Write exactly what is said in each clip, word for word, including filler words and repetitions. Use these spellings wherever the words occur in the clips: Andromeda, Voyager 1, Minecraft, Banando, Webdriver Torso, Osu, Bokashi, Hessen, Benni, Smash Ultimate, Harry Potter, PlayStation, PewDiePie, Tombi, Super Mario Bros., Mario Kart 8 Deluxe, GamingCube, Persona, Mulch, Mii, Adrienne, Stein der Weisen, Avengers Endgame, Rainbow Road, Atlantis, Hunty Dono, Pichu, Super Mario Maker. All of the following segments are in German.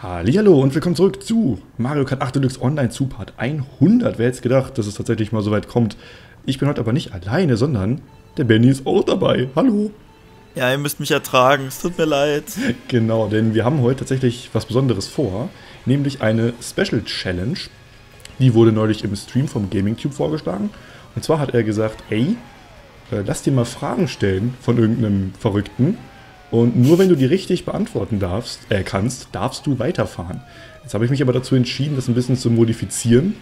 Hallihallo und willkommen zurück zu Mario Kart acht Deluxe Online zu Part hundert. Wer hätte es gedacht, dass es tatsächlich mal so weit kommt. Ich bin heute aber nicht alleine, sondern der Benny ist auch dabei. Hallo! Ja, ihr müsst mich ertragen, es tut mir leid. Genau, denn wir haben heute tatsächlich was Besonderes vor, nämlich eine Special Challenge. Die wurde neulich im Stream vom GamingCube vorgeschlagen. Und zwar hat er gesagt, ey, lass dir mal Fragen stellen von irgendeinem Verrückten. Und nur wenn du die richtig beantworten darfst, äh, kannst, darfst du weiterfahren. Jetzt habe ich mich aber dazu entschieden, das ein bisschen zu modifizieren.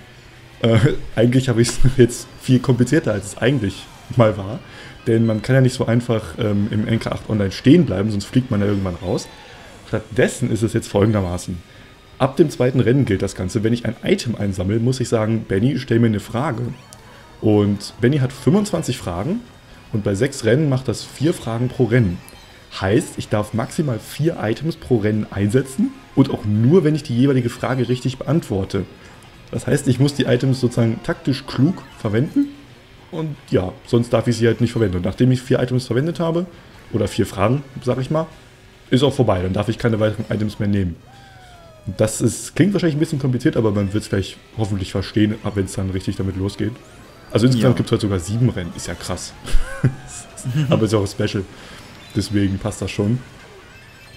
Äh, eigentlich habe ich es jetzt viel komplizierter, als es eigentlich mal war. Denn man kann ja nicht so einfach ähm, im N K acht Online stehen bleiben, sonst fliegt man ja irgendwann raus. Stattdessen ist es jetzt folgendermaßen. Ab dem zweiten Rennen gilt das Ganze. Wenn ich ein Item einsammle, muss ich sagen, Benny, stell mir eine Frage. Und Benny hat fünfundzwanzig Fragen und bei sechs Rennen macht das vier Fragen pro Rennen. Heißt, ich darf maximal vier Items pro Rennen einsetzen und auch nur, wenn ich die jeweilige Frage richtig beantworte. Das heißt, ich muss die Items sozusagen taktisch klug verwenden und ja, sonst darf ich sie halt nicht verwenden. Und nachdem ich vier Items verwendet habe, oder vier Fragen, sag ich mal, ist auch vorbei, dann darf ich keine weiteren Items mehr nehmen. Das ist, klingt wahrscheinlich ein bisschen kompliziert, aber man wird es gleich hoffentlich verstehen, ab wenn es dann richtig damit losgeht. Also insgesamt ja. Gibt es halt sogar sieben Rennen, ist ja krass. Aber ist ja auch special. Deswegen passt das schon.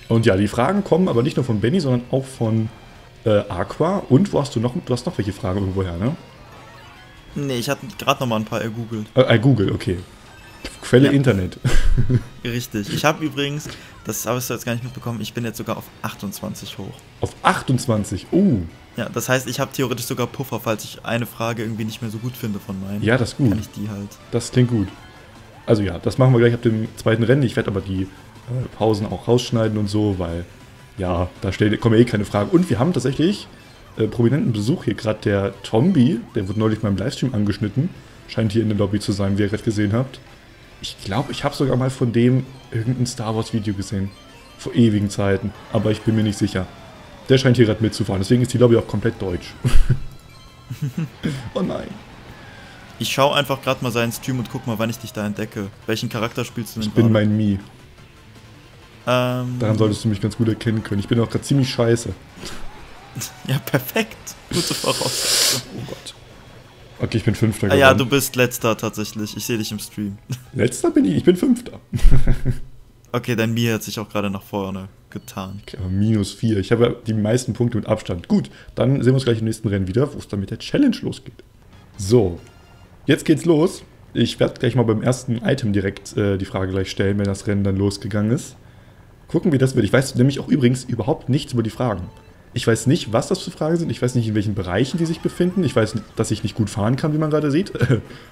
Und ja, die Fragen kommen aber nicht nur von Benny, sondern auch von äh, Aqua. Und wo hast du noch? Du hast noch welche Fragen irgendwo her, ne? Nee, ich habe gerade noch mal ein paar ergoogelt. Äh, Google, okay. Quelle ja. Internet. Richtig. Ich habe übrigens, das habe ich jetzt gar nicht mitbekommen, ich bin jetzt sogar auf achtundzwanzig hoch. Auf achtundzwanzig? Oh. Ja, das heißt, ich habe theoretisch sogar Puffer, falls ich eine Frage irgendwie nicht mehr so gut finde von meinen. Ja, das ist gut. Kann ich die halt. Das klingt gut. Also ja, das machen wir gleich ab dem zweiten Rennen. Ich werde aber die äh, Pausen auch rausschneiden und so, weil, ja, da stell, kommen ja eh keine Fragen. Und wir haben tatsächlich äh, prominenten Besuch hier. Gerade der Tombi, der wird neulich meinem Livestream angeschnitten. Scheint hier in der Lobby zu sein, wie ihr gerade gesehen habt. Ich glaube, ich habe sogar mal von dem irgendein Star Wars Video gesehen. Vor ewigen Zeiten. Aber ich bin mir nicht sicher. Der scheint hier gerade mitzufahren. Deswegen ist die Lobby auch komplett deutsch. Oh nein. Ich schaue einfach gerade mal seinen Stream und guck mal, wann ich dich da entdecke. Welchen Charakter spielst du denn? Ich bin mein Mii. Ähm, Daran solltest du mich ganz gut erkennen können. Ich bin auch gerade ziemlich scheiße. Ja, perfekt. Gute Voraussetzung. Oh Gott. Okay, ich bin Fünfter geworden. Ah ja, du bist Letzter tatsächlich. Ich sehe dich im Stream. Letzter bin ich. Ich bin Fünfter. Okay, dein Mii hat sich auch gerade nach vorne getan. Okay, aber minus vier. Ich habe die meisten Punkte mit Abstand. Gut, dann sehen wir uns gleich im nächsten Rennen wieder, wo es dann mit der Challenge losgeht. So. Jetzt geht's los. Ich werde gleich mal beim ersten Item direkt äh, die Frage gleich stellen, wenn das Rennen dann losgegangen ist. Gucken, wie das wird. Ich weiß nämlich auch übrigens überhaupt nichts über die Fragen. Ich weiß nicht, was das für Fragen sind. Ich weiß nicht, in welchen Bereichen die sich befinden. Ich weiß, dass ich nicht gut fahren kann, wie man gerade sieht.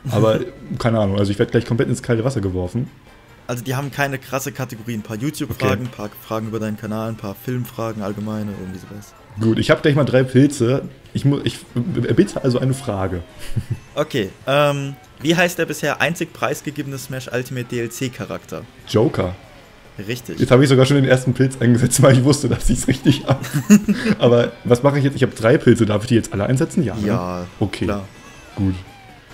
Aber keine Ahnung. Also ich werde gleich komplett ins kalte Wasser geworfen. Also die haben keine krasse Kategorie. Ein paar YouTube-Fragen, okay. Ein paar Fragen über deinen Kanal, ein paar Filmfragen, allgemeine, irgendwie sowas. Gut, ich habe gleich mal drei Pilze. Ich, muss, ich bitte also eine Frage. Okay, ähm, wie heißt der bisher einzig preisgegebene Smash Ultimate D L C-Charakter? Joker. Richtig. Jetzt habe ich sogar schon den ersten Pilz eingesetzt, weil ich wusste, dass ich es richtig habe. Aber was mache ich jetzt? Ich habe drei Pilze. Darf ich die jetzt alle einsetzen? Ja. Ja, ne? Okay. Klar. Gut.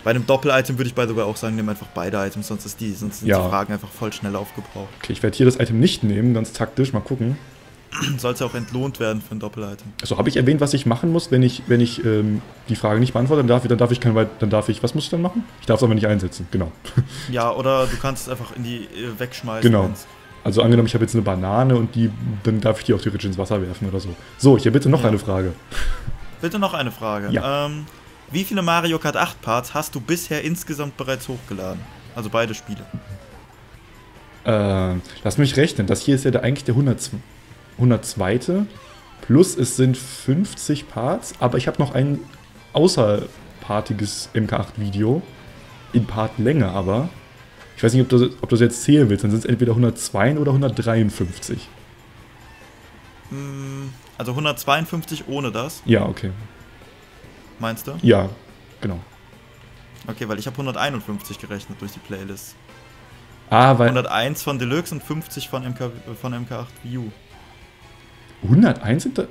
Bei einem Doppel-Item würde ich by the way auch sagen, nimm einfach beide Items, sonst, ist die, sonst sind ja. die Fragen einfach voll schnell aufgebraucht. Okay, ich werde hier das Item nicht nehmen, ganz taktisch, mal gucken. Sollte auch entlohnt werden für ein Doppel-Item. Also habe ich erwähnt, was ich machen muss, wenn ich, wenn ich ähm, die Frage nicht beantworte, dann darf ich, dann darf ich kein weit, dann darf ich, was muss ich dann machen? Ich darf es aber nicht einsetzen, genau. Ja, oder du kannst es einfach in die äh, wegschmeißen. Genau. Wenn's. Also angenommen, ich habe jetzt eine Banane und die, dann darf ich die auch theoretisch ins Wasser werfen oder so. So, ich bitte noch ja. eine Frage. Bitte noch eine Frage. Ja. Ähm, Wie viele Mario Kart acht Parts hast du bisher insgesamt bereits hochgeladen? Also beide Spiele. Äh, lass mich rechnen. Das hier ist ja der, eigentlich der hundertzweite Plus es sind fünfzig Parts, aber ich habe noch ein außerpartiges M K acht Video. In Partlänge aber. Ich weiß nicht, ob du, ob du das jetzt zählen willst. Dann sind es entweder hundertzwei oder hundertdreiundfünfzig. Also hundertzweiundfünfzig ohne das? Ja, okay. Meinst du? Ja, genau. Okay, weil ich habe hunderteinundfünfzig gerechnet durch die Playlist. Ah, weil... hunderteins von Deluxe und fünfzig von M K acht View. hunderteins sind da...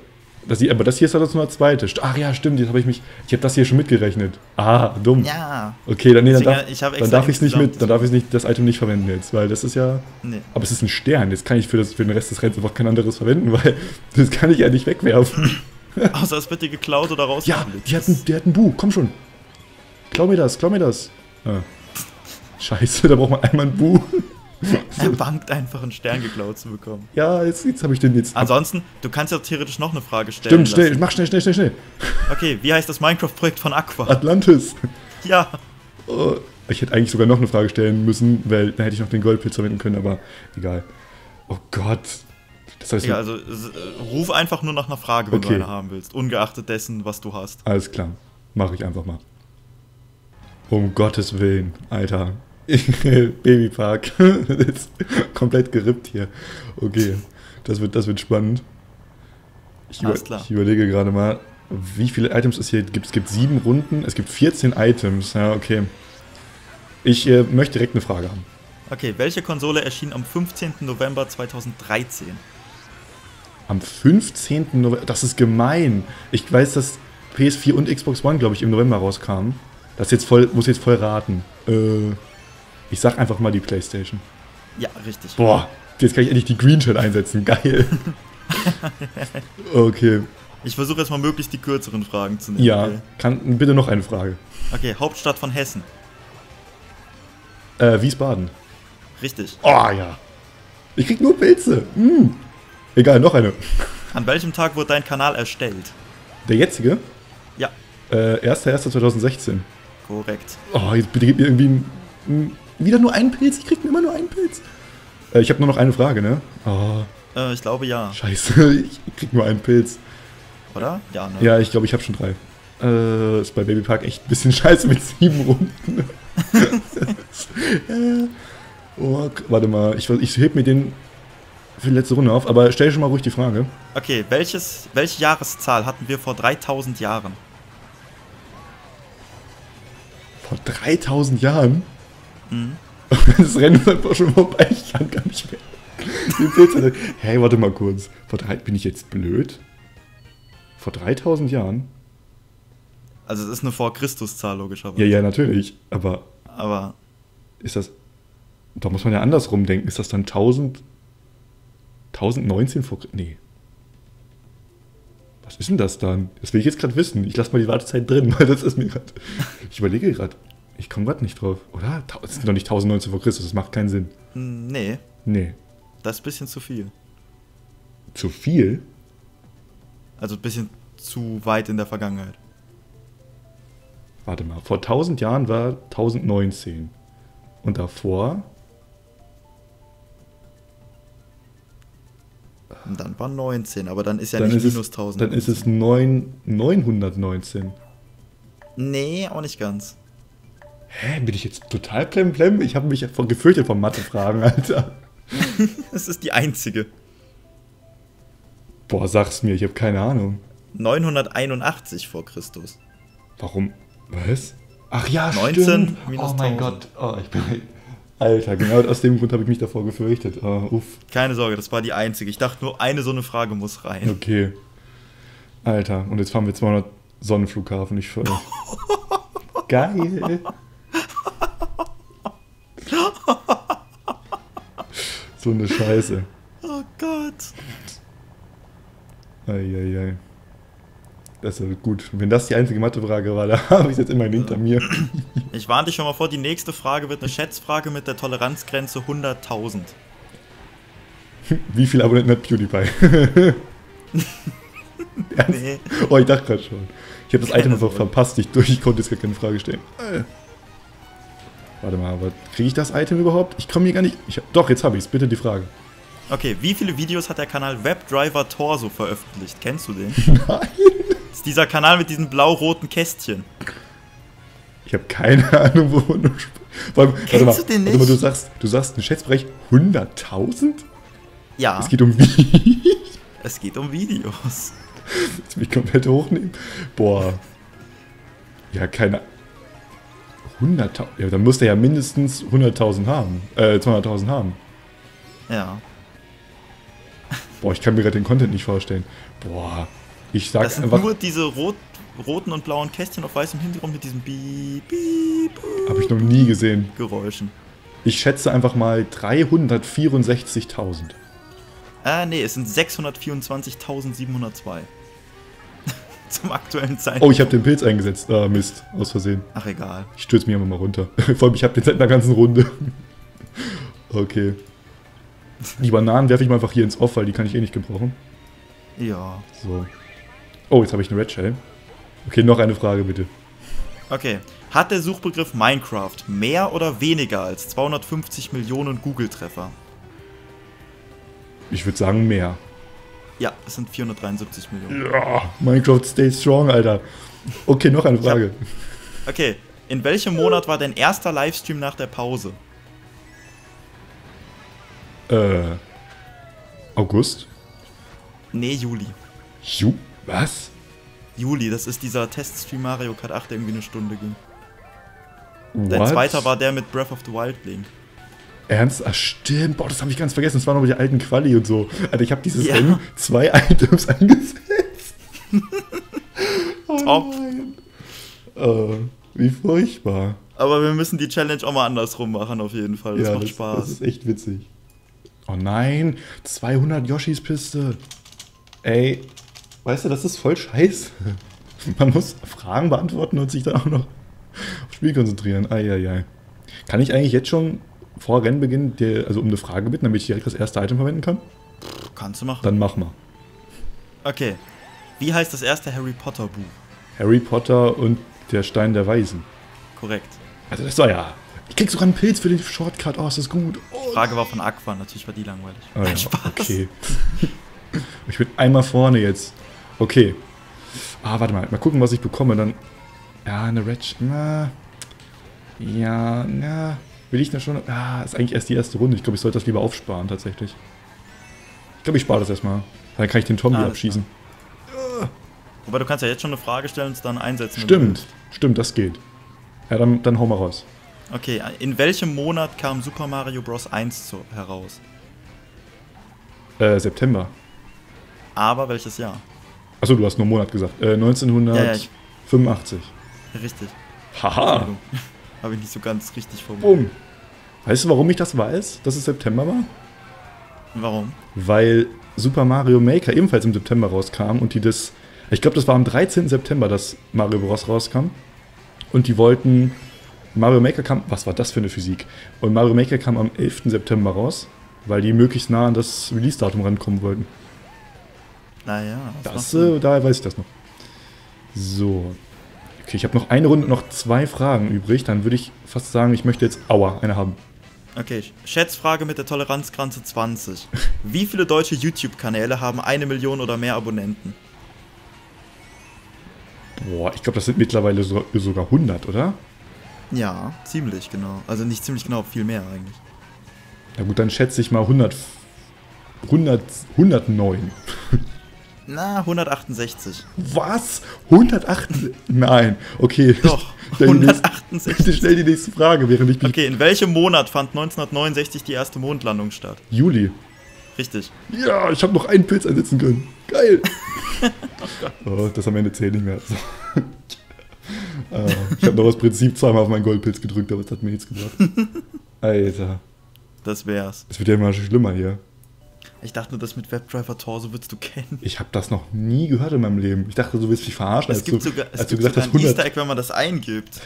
Das hier, aber das hier ist halt nur der zweite. Ach ja, stimmt, jetzt habe ich mich. Ich habe das hier schon mitgerechnet. Ah, dumm. Ja. Okay, dann, nee, dann darf ich es darf nicht mit. Dann darf ich nicht, das Item nicht verwenden jetzt, weil das ist ja. Nee. Aber es ist ein Stern. Jetzt kann ich für, das, für den Rest des Rennens einfach kein anderes verwenden, weil das kann ich ja nicht wegwerfen. Außer es wird dir geklaut oder raus. Ja, der hat, ein, der hat ein Buch. Komm schon. Klau mir das, klau mir das. Ah. Scheiße, da braucht man einmal ein Buch. Er bangt einfach einen Stern geklaut zu bekommen. Ja, jetzt, jetzt habe ich den jetzt. Ansonsten, du kannst ja theoretisch noch eine Frage stellen. Stimmt, schnell, lassen. mach schnell, schnell, schnell, schnell. Okay, wie heißt das Minecraft-Projekt von Aqua? Atlantis. Ja. Oh, ich hätte eigentlich sogar noch eine Frage stellen müssen, weil dann hätte ich noch den Goldpilz verwenden können, aber egal. Oh Gott. Das heißt, egal, also äh, ruf einfach nur nach einer Frage, wenn okay. du eine haben willst, ungeachtet dessen, was du hast. Alles klar, mache ich einfach mal. Um Gottes Willen, Alter. Babypark. Komplett gerippt hier. Okay, das wird, das wird spannend. Ich, über, ich überlege gerade mal, wie viele Items es hier gibt. Es gibt sieben Runden, es gibt vierzehn Items. Ja, okay. Ich äh, möchte direkt eine Frage haben. Okay, welche Konsole erschien am fünfzehnten November zweitausenddreizehn? Am fünfzehnten November? Das ist gemein. Ich weiß, dass P S vier und Xbox One, glaube ich, im November rauskamen. Das jetzt voll, muss jetzt voll raten. Äh, ich sag einfach mal die PlayStation. Ja, richtig. Boah, jetzt kann ich endlich die Green Shell einsetzen. Geil. Okay. Ich versuche jetzt mal möglichst die kürzeren Fragen zu nehmen. Ja, kann, bitte noch eine Frage. Okay, Hauptstadt von Hessen. Äh, Wiesbaden. Richtig. Oh ja. Ich krieg nur Pilze. Mm. Egal, noch eine. An welchem Tag wurde dein Kanal erstellt? Der jetzige? Ja. Äh, erster erster zweitausendsechzehn. Korrekt. Oh, jetzt bitte gib mir irgendwie ein, ein, wieder nur einen Pilz. Ich krieg mir immer nur einen Pilz. Äh, ich habe nur noch eine Frage, ne? Oh. Äh, ich glaube ja. Scheiße, ich krieg nur einen Pilz. Oder? Ja, ne? Ja, ich glaube, ich habe schon drei. Äh, ist bei Babypark echt ein bisschen scheiße mit sieben Runden. äh, oh, warte mal, ich, ich heb mir den für die letzte Runde auf, aber stell schon mal ruhig die Frage. Okay, welches, welche Jahreszahl hatten wir vor dreitausend Jahren? Vor dreitausend Jahren? Mhm. Das Rennen ist einfach schon vorbei, ich kann gar nicht mehr. Hey, warte mal kurz. Vor drei, bin ich jetzt blöd? Vor dreitausend Jahren? Also es ist eine Vor-Christus-Zahl, logischerweise. Ja, ja, natürlich. Aber, aber ist das... Da muss man ja andersrum denken. Ist das dann tausend, tausendneunzehn vor... Nee. Was ist denn das dann? Das will ich jetzt gerade wissen. Ich lasse mal die Wartezeit drin, weil das ist mir gerade... Ich überlege gerade. Ich komme gerade nicht drauf. Oder? Das sind doch nicht tausendneunzehn vor Christus. Das macht keinen Sinn. Nee. Nee. Das ist ein bisschen zu viel. Zu viel? Also ein bisschen zu weit in der Vergangenheit. Warte mal. Vor tausend Jahren war tausendneunzehn. Und davor... Dann war neunzehn, aber dann ist ja dann nicht ist minus tausend. Dann ist es neunhundertneunzehn. Nee, auch nicht ganz. Hä, bin ich jetzt total plemplem? Ich habe mich gefürchtet von Mathefragen, Alter. Das ist die einzige. Boah, sag's mir, ich habe keine Ahnung. neunhunderteinundachtzig vor Christus. Warum? Was? Ach ja, neunzehn stimmt. Minus oh mein tausend. Gott, oh, ich bin... Alter, genau aus dem Grund habe ich mich davor gefürchtet. Uh, uff. Keine Sorge, das war die einzige. Ich dachte, nur eine so eine Frage muss rein. Okay. Alter, und jetzt fahren wir zweihundert Sonnenflughafen, ich für euch. Geil. So eine Scheiße. Oh Gott. Eieiei. Das ist gut. Wenn das die einzige Mathefrage war, da habe ich es jetzt immerhin hinter mir. Ich warne dich schon mal vor, die nächste Frage wird eine Schätzfrage mit der Toleranzgrenze hunderttausend. Wie viele Abonnenten hat PewDiePie? Nee. Oh, ich dachte gerade schon. Ich habe das Item einfach verpasst, ich, durch, ich konnte jetzt gar keine Frage stellen. Warte mal, aber kriege ich das Item überhaupt? Ich komme hier gar nicht... Ich, doch, jetzt habe ich es. Bitte die Frage. Okay, wie viele Videos hat der Kanal Webdriver Torso veröffentlicht? Kennst du den? Nein. Das ist dieser Kanal mit diesen blau-roten Kästchen. Ich habe keine Ahnung, wo man... Allem, Kennst mal, du den nicht? Mal, du sagst, du sagst ein Schätzbereich hunderttausend? Ja. Es geht um Videos. Es geht um Videos. Willst du mich komplett hochnehmen? Boah. Ja, keine... hunderttausend? Ja, dann muss der ja mindestens hunderttausend haben. Äh, zweihunderttausend haben. Ja. Boah, ich kann mir gerade den Content nicht vorstellen. Boah, Ich sag, das sind nur diese rot, roten und blauen Kästchen auf weißem Hintergrund mit diesem Beep, Beep, Beep. Habe ich noch nie gesehen. Geräuschen. Ich schätze einfach mal dreihundertvierundsechzigtausend. Ah, nee, es sind sechshundertvierundzwanzigtausendsiebenhundertzwei. Zum aktuellen Zeitpunkt. Oh, ich habe den Pilz eingesetzt. Ah, Mist. Aus Versehen. Ach, egal. Ich stürze mich immer mal runter. Vor allem, ich habe den seit einer ganzen Runde. Okay. Die Bananen werfe ich mal einfach hier ins Off, weil die kann ich eh nicht gebrauchen. Ja. So. Oh, jetzt habe ich eine Red Shell. Okay, noch eine Frage bitte. Okay. Hat der Suchbegriff Minecraft mehr oder weniger als zweihundertfünfzig Millionen Google-Treffer? Ich würde sagen mehr. Ja, es sind vierhundertdreiundsiebzig Millionen. Ja, Minecraft stay strong, Alter. Okay, noch eine Frage. Hab, okay, in welchem Monat war dein erster Livestream nach der Pause? Äh, August? Nee, Juli. Ju? Was? Juli, das ist dieser Teststream Mario Kart acht, der irgendwie eine Stunde ging. What? Dein zweiter war der mit Breath of the Wild Link. Ernst? Ach stimmt, boah, das habe ich ganz vergessen, das waren noch die alten Quali und so. Alter, ich habe dieses ja. Rennen zwei Items angesetzt. Oh Top. Nein. Äh, wie furchtbar. Aber wir müssen die Challenge auch mal andersrum machen auf jeden Fall, das ja, macht das, Spaß. Das ist echt witzig. Oh nein, zweihundert Yoshis Piste. Ey, weißt du, das ist voll scheiße. Man muss Fragen beantworten und sich dann auch noch aufs Spiel konzentrieren. Eieiei. Kann ich eigentlich jetzt schon vor Rennbeginn, dir, also um eine Frage bitten, damit ich direkt das erste Item verwenden kann? Kannst du machen. Dann mach mal. Okay. Wie heißt das erste Harry Potter Buch? Harry Potter und der Stein der Weisen. Korrekt. Also das war ja... Ich krieg sogar einen Pilz für den Shortcut. Oh, ist das gut. Oh. Frage war von Aqua. Natürlich war die langweilig. Oh, ja. Spaß. Okay. Ich bin einmal vorne jetzt. Okay. Ah, warte mal. Mal gucken, was ich bekomme. Dann... Ja, eine Red... Na... Ja, na... Will ich da schon... Ah, ist eigentlich erst die erste Runde. Ich glaube, ich sollte das lieber aufsparen, tatsächlich. Ich glaube, ich spare das erstmal. Dann kann ich den Tombi ah, abschießen. Ah. Wobei, du kannst ja jetzt schon eine Frage stellen und es dann einsetzen. Stimmt. Stimmt, das geht. Ja, dann, dann hau mal raus. Okay, in welchem Monat kam Super Mario Bros. eins zu, heraus? Äh, September. Aber welches Jahr? Achso, du hast nur Monat gesagt. Äh, neunzehnhundertfünfundachtzig. Ja, ja, ich... Richtig. Haha. Habe ich nicht so ganz richtig formuliert. Boom. Weißt du, warum ich das weiß, dass es September war? Warum? Weil Super Mario Maker ebenfalls im September rauskam und die das... Ich glaube, das war am dreizehnten September, dass Mario Bros. Rauskam. Und die wollten... Mario Maker kam... Was war das für eine Physik? Und Mario Maker kam am elften September raus, weil die möglichst nah an das Release-Datum rankommen wollten. Naja... Das, äh, daher weiß ich das noch. So... Okay, ich habe noch eine Runde und noch zwei Fragen übrig. Dann würde ich fast sagen, ich möchte jetzt, aua, eine haben. Okay, Schätzfrage mit der Toleranzgrenze zwanzig. Wie viele deutsche YouTube-Kanäle haben eine Million oder mehr Abonnenten? Boah, ich glaube, das sind mittlerweile so, sogar hundert, oder? Ja, ziemlich genau. Also nicht ziemlich genau, viel mehr eigentlich. Na gut, dann schätze ich mal hundert, hundert, hundertneun. Na, hundertachtundsechzig. Was? hundertachtundsechzig? Nein, okay. Doch, hundertachtundsechzig. Bitte stell die nächste Frage, während ich mich... Okay, in welchem Monat fand neunzehnhundertneunundsechzig die erste Mondlandung statt? Juli. Richtig. Ja, ich habe noch einen Pilz einsetzen können. Geil. Oh, oh, das am Ende zählt nicht mehr. äh, ich habe noch aus Prinzip zweimal auf meinen Goldpilz gedrückt, aber das hat mir nichts gebracht. Alter. Das wär's. Das wird ja immer schlimmer hier. Ich dachte nur, das mit Webdriver Torso würdest du kennen. Ich habe das noch nie gehört in meinem Leben. Ich dachte, du willst mich verarschen. Es als gibt du, sogar, als es gibt gesagt, sogar ein hundert... Easter Egg, wenn man das eingibt.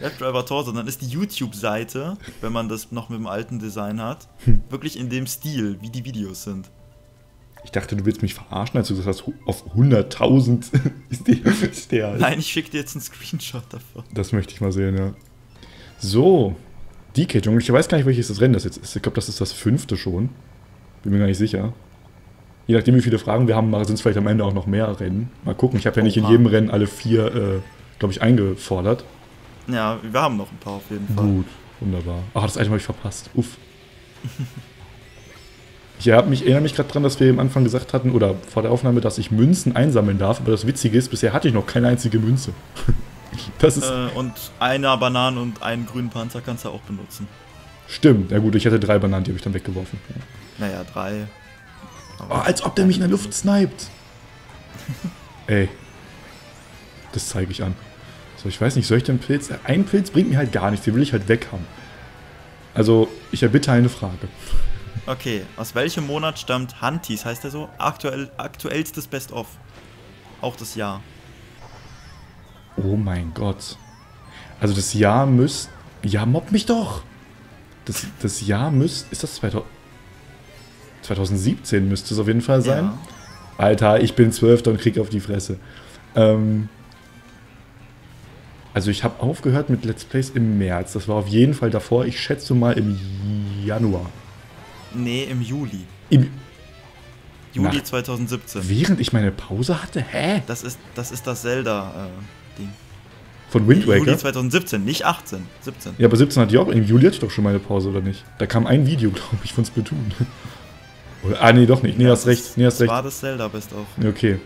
Webdriver Torso, dann ist die YouTube-Seite, wenn man das noch mit dem alten Design hat, hm. wirklich in dem Stil, wie die Videos sind. Ich dachte, du willst mich verarschen, als du gesagt hast, auf hunderttausend ist, die, ist der halt. Nein, ich schicke dir jetzt einen Screenshot davon. Das möchte ich mal sehen, ja. So, D K Jungle, ich weiß gar nicht, welches das Rennen das jetzt ist. Ich glaube, das ist das fünfte schon. Bin mir gar nicht sicher. Je nachdem, wie viele Fragen wir haben, sind es vielleicht am Ende auch noch mehr Rennen. Mal gucken, ich habe ja nicht oh, in jedem Rennen alle vier, äh, glaube ich, eingefordert. Ja, wir haben noch ein paar auf jeden Fall. Gut, wunderbar. Ach, das Item habe ich verpasst. Uff. Ich erinnere mich, mich gerade dran, dass wir am Anfang gesagt hatten, oder vor der Aufnahme, dass ich Münzen einsammeln darf. Aber das Witzige ist, bisher hatte ich noch keine einzige Münze. Das ist äh, und eine Banane und einen grünen Panzer kannst du auch benutzen. Stimmt, ja gut, ich hatte drei Bananen, die habe ich dann weggeworfen. Naja, drei. Oh, als ob der mich in der Luft sniped. Ey. Das zeige ich an. So, ich weiß nicht, soll ich den Pilz... Ein Pilz bringt mir halt gar nichts, den will ich halt weg haben. Also, ich erbitte eine Frage. Okay, aus welchem Monat stammt Hunties, heißt er so? Aktuell, aktuellstes Best-of. Auch das Jahr. Oh mein Gott. Also das Jahr müsst... Ja, mobb mich doch! Das, das Jahr müsst... Ist das zweitausend, zweitausendsiebzehn müsste es auf jeden Fall sein. Ja. Alter, ich bin Zwölfter und krieg auf die Fresse. Ähm... Also ich habe aufgehört mit Let's Plays im März. Das war auf jeden Fall davor. Ich schätze mal im Januar. Nee, im Juli. Im Juli zweitausendsiebzehn. Während ich meine Pause hatte? Hä? Das ist das, ist das Zelda-Ding. Äh, Von Wind Waker? Juli zweitausendsiebzehn, nicht achtzehn, siebzehn. Ja, aber siebzehn hatte ich auch. Im Juli hatte ich doch schon meine Pause, oder nicht? Da kam ein Video, glaube ich, von Splatoon. Oder, ah, nee, doch nicht. Nee, ja, hast recht. Nee, hast recht. Das war das Zelda best of. Okay.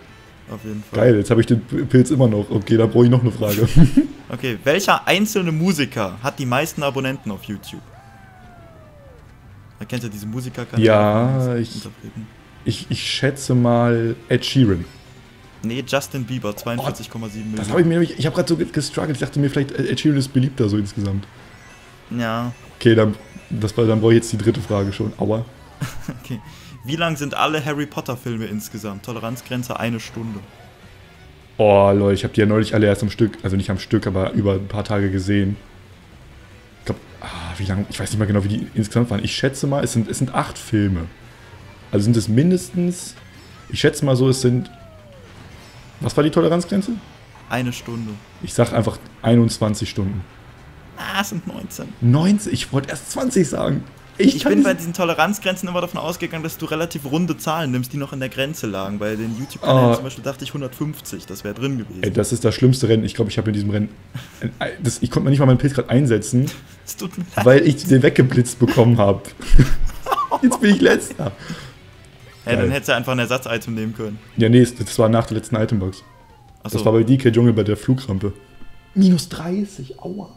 Auf jeden Fall. Geil, jetzt habe ich den Pilz immer noch. Okay, da brauche ich noch eine Frage. Okay, welcher einzelne Musiker hat die meisten Abonnenten auf YouTube? Da kennt ihr diese Musikerkanäle. Ja, ich, ich, ich schätze mal Ed Sheeran. Nee, Justin Bieber, zweiundvierzig Komma sieben Millionen. Das habe ich mir, ich habe gerade so gestruggelt, ich dachte mir vielleicht, Ed Sheeran ist beliebter so insgesamt. Ja. Okay, dann, das, dann brauche ich jetzt die dritte Frage schon, aua. Okay. Wie lang sind alle Harry Potter Filme insgesamt? Toleranzgrenze eine Stunde. Oh, Leute, ich habe die ja neulich alle erst am Stück, also nicht am Stück, aber über ein paar Tage gesehen. Ich glaube, ah, wie lang, ich weiß nicht mal genau, wie die insgesamt waren. Ich schätze mal, es sind, es sind acht Filme. Also sind es mindestens, ich schätze mal so, es sind, was war die Toleranzgrenze? Eine Stunde. Ich sag einfach einundzwanzig Stunden. Ah, es sind neunzehn. neunzehn? Ich wollte erst zwanzig sagen. Ich, ich bin bei diesen Toleranzgrenzen immer davon ausgegangen, dass du relativ runde Zahlen nimmst, die noch in der Grenze lagen. Bei den YouTube-Kanälen oh. zum Beispiel dachte ich hundertfünfzig, das wäre drin gewesen. Ey, das ist das schlimmste Rennen. Ich glaube, ich habe in diesem Rennen... Das, ich konnte mir nicht mal meinen Pilz gerade einsetzen, tut mir leid, weil ich den weggeblitzt bekommen habe. Jetzt bin ich Letzter. Ey, dann hättest du einfach ein Ersatz-Item nehmen können. Ja, nee, das war nach der letzten Itembox. Ach so. Das war bei D K Dschungel bei der Flugrampe. minus dreißig, aua.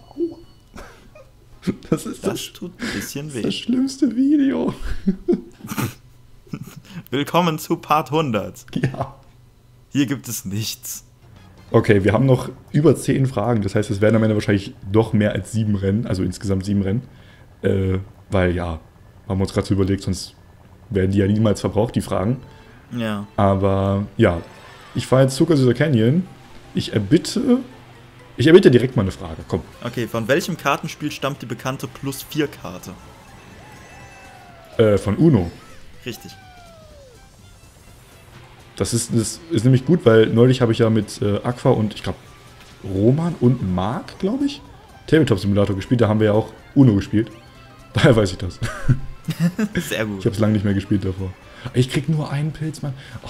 Das ist das, das, tut ein bisschen das, weh. Das schlimmste Video. Willkommen zu Part hundert. Ja. Hier gibt es nichts. Okay, wir haben noch über zehn Fragen. Das heißt, es werden am Ende wahrscheinlich doch mehr als sieben Rennen. Also insgesamt sieben Rennen. Äh, weil ja, haben wir uns gerade so überlegt, sonst werden die ja niemals verbraucht, die Fragen. Ja. Aber ja, ich fahre jetzt Zuckersüßer Canyon. Ich erbitte... Ich erbitte direkt mal eine Frage, komm. Okay, von welchem Kartenspiel stammt die bekannte Plus vier Karte? Äh, von Uno. Richtig. Das ist, das ist nämlich gut, weil neulich habe ich ja mit äh, Aqua und, ich glaube, Roman und Marc, glaube ich, Tabletop-Simulator gespielt. Da haben wir ja auch Uno gespielt. Daher weiß ich das. Sehr gut. Ich habe es lange nicht mehr gespielt davor. Ich krieg nur einen Pilz, Mann. Oh.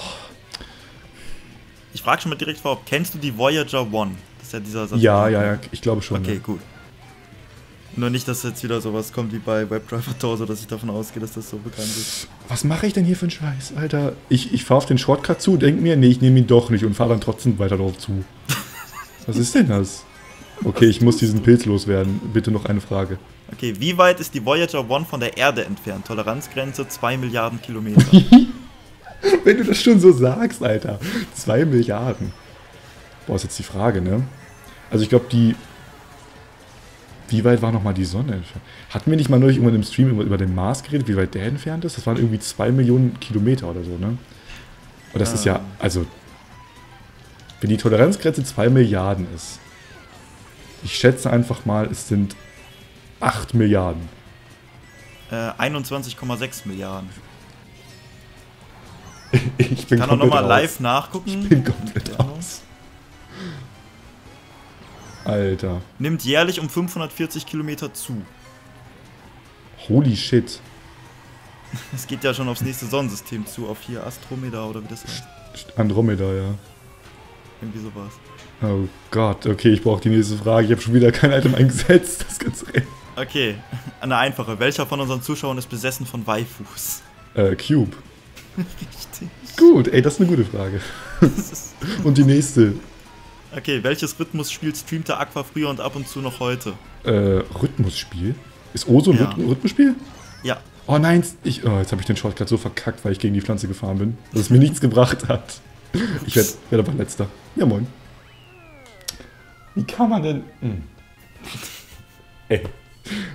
Ich frage schon mal direkt vorab, kennst du die Voyager eins? Ist ja, dieser Satz ja, ja, ja, ich glaube schon. Okay, ja. Gut. Nur nicht, dass jetzt wieder sowas kommt wie bei Webdriver Torso, dass ich davon ausgehe, dass das so bekannt ist. Was mache ich denn hier für einen Scheiß, Alter? Ich, ich fahre auf den Shortcut zu, denk mir, nee, ich nehme ihn doch nicht und fahre dann trotzdem weiter drauf zu. Was ist denn das? Okay, ich muss diesen Pilz loswerden. Bitte noch eine Frage. Okay, wie weit ist die Voyager eins von der Erde entfernt? Toleranzgrenze zwei Milliarden Kilometer. Wenn du das schon so sagst, Alter. zwei Milliarden. Boah, ist jetzt die Frage, ne? Also ich glaube, die... Wie weit war nochmal die Sonne entfernt? Hatten wir nicht mal neulich irgendwann im Stream über, über den Mars geredet, wie weit der entfernt ist? Das waren irgendwie zwei Millionen Kilometer oder so, ne? Und das ähm. ist ja... Also... Wenn die Toleranzgrenze zwei Milliarden ist... Ich schätze einfach mal, es sind acht Milliarden. Äh, einundzwanzig Komma sechs Milliarden. Ich bin Kann auch nochmal live nachgucken. Ich bin komplett raus. Alter. Nimmt jährlich um fünfhundertvierzig Kilometer zu. Holy shit. Es geht ja schon aufs nächste Sonnensystem zu, auf hier Astromeda oder wie das heißt. Andromeda, ja. Irgendwie sowas. Oh Gott, okay, ich brauche die nächste Frage. Ich habe schon wieder kein Item eingesetzt, das ganze Rennen. Okay, eine einfache. Welcher von unseren Zuschauern ist besessen von Waifus? Äh, Cube. Richtig. Gut, ey, das ist eine gute Frage. Und die nächste. Okay, welches Rhythmusspiel streamte Aqua früher und ab und zu noch heute? Äh, Rhythmusspiel? Ist Osu ein ja. Rhythmusspiel? Ja. Oh nein, ich, oh, jetzt habe ich den Shortcut so verkackt, weil ich gegen die Pflanze gefahren bin, dass es mir nichts gebracht hat. Ich werde werd aber letzter. Ja, moin. Wie kann man denn... Hm. Ey.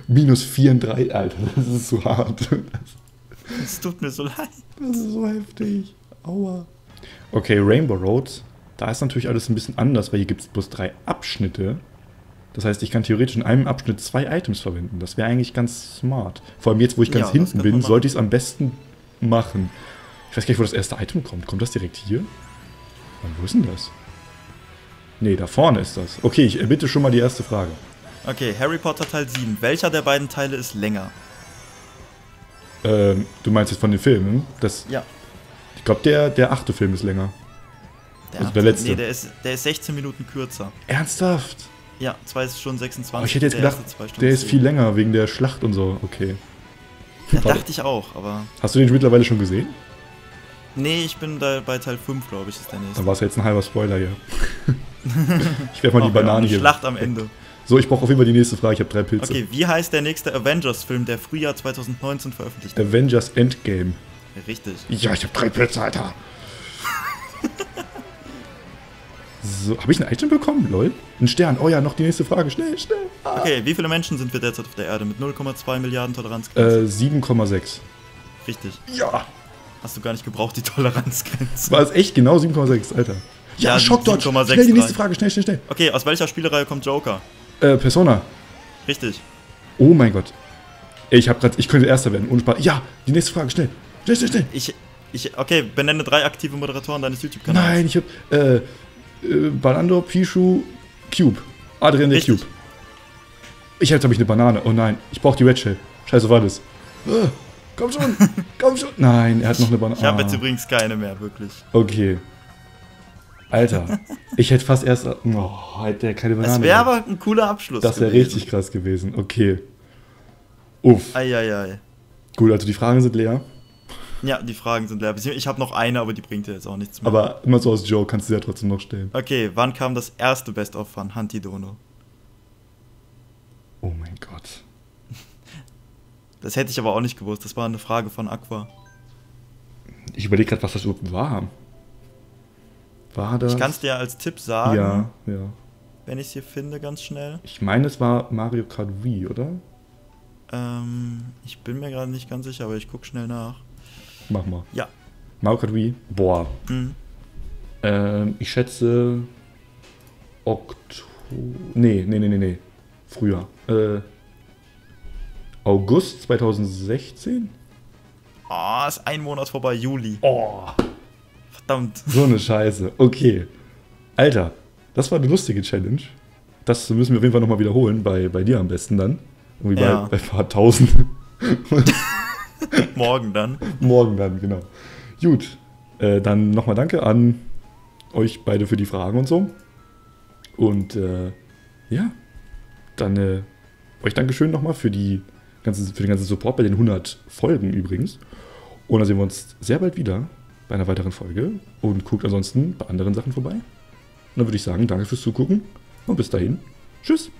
minus vierunddreißig, Alter. Das ist so hart. Es tut mir so leid. Das ist so heftig. Aua. Okay, Rainbow Road. Da ist natürlich alles ein bisschen anders, weil hier gibt es bloß drei Abschnitte. Das heißt, ich kann theoretisch in einem Abschnitt zwei Items verwenden. Das wäre eigentlich ganz smart. Vor allem jetzt, wo ich ganz ja, hinten bin, sollte ich es am besten machen. Ich weiß gar nicht, wo das erste Item kommt. Kommt das direkt hier? Mann, wo ist denn das? Nee, da vorne ist das. Okay, ich erbitte schon mal die erste Frage. Okay, Harry Potter Teil sieben. Welcher der beiden Teile ist länger? Ähm, du meinst jetzt von den Filmen? Das, ja. Ich glaube, der, der achte Film ist länger. Der also der letzte. Nee, der ist, der ist sechzehn Minuten kürzer. Ernsthaft? Ja, zwei ist schon sechsundzwanzig. Aber ich hätte jetzt der gedacht, der ist viel länger, wegen der Schlacht und so. Okay. Ja, dachte ich auch, aber... Hast du den mittlerweile schon gesehen? Nee, ich bin da bei Teil fünf, glaube ich, ist der nächste. Dann war es jetzt ein halber Spoiler hier. Ich werfe mal oh, die Banane ja, hier. Schlacht am Ende. So, ich brauche auf jeden Fall die nächste Frage. Ich habe drei Pilze. Okay, wie heißt der nächste Avengers-Film, der Frühjahr zweitausendneunzehn veröffentlicht wird? Avengers Endgame. Richtig. Ja, ich habe drei Pilze, Alter. So, habe ich ein Item bekommen? Lol. Ein Stern. Oh ja, noch die nächste Frage. Schnell, schnell. Ah. Okay, wie viele Menschen sind wir derzeit auf der Erde mit null Komma zwei Milliarden Toleranzgrenze? Äh, sieben Komma sechs. Richtig. Ja. Hast du gar nicht gebraucht, die Toleranzgrenze. War es echt genau sieben Komma sechs, Alter. Ja, ja Schockdodge. Schnell die nächste Frage. Schnell, schnell, schnell. Okay, aus welcher Spielereihe kommt Joker? Äh, Persona. Richtig. Oh mein Gott. Ich hab grad, ich könnte Erster werden. Ohne Spaß. Ja, die nächste Frage. Schnell. Schnell, schnell, schnell. Ich, ich, okay, benenne drei aktive Moderatoren deines YouTube-Kanals. Nein, ich hab, äh... Äh, Banando, Pichu, Cube. Adrienne der Cube. Ich hätte, habe ich eine Banane. Oh nein, ich brauche die Red Shell. Scheiße, war das. Äh, komm schon, komm schon. Nein, er hat noch eine Banane. Ich habe jetzt übrigens keine mehr, wirklich. Okay. Alter, ich hätte fast erst... Oh, hätte er keine Banane. Das wäre aber ein cooler Abschluss. Das wäre richtig krass gewesen. Okay. Uff. Eieiei. Gut, also die Fragen sind leer. Ja, die Fragen sind leer. Ich habe noch eine, aber die bringt dir jetzt auch nichts mehr. Aber immer so aus Joe kannst du ja trotzdem noch stellen. Okay, wann kam das erste Best-of von Hunty Dono? Oh mein Gott. Das hätte ich aber auch nicht gewusst. Das war eine Frage von Aqua. Ich überlege gerade, was das überhaupt war. War das? Ich kann es dir als Tipp sagen. Ja, ja. Wenn ich es hier finde, ganz schnell. Ich meine, es war Mario Kart Wii, oder? Ähm, ich bin mir gerade nicht ganz sicher, aber ich gucke schnell nach. Mach mal. Ja. Mario Kart Wii? Boah. Mhm. Ähm, ich schätze... Oktober... Nee, nee, nee, nee, nee. Früher. Äh... August zweitausendsechzehn? Ah, oh, ist ein Monat vorbei. Juli. Oh. Verdammt. So eine Scheiße. Okay. Alter, das war eine lustige Challenge. Das müssen wir auf jeden Fall nochmal wiederholen. Bei, bei dir am besten dann. Irgendwie ja. bei, bei ein paar Tausend. Morgen dann. Morgen dann, genau. Gut, äh, dann nochmal danke an euch beide für die Fragen und so. Und äh, ja, dann äh, euch Dankeschön nochmal für, für den ganzen Support bei den hundert Folgen übrigens. Und dann sehen wir uns sehr bald wieder bei einer weiteren Folge. Und guckt ansonsten bei anderen Sachen vorbei. Und dann würde ich sagen, danke fürs Zugucken und bis dahin. Tschüss.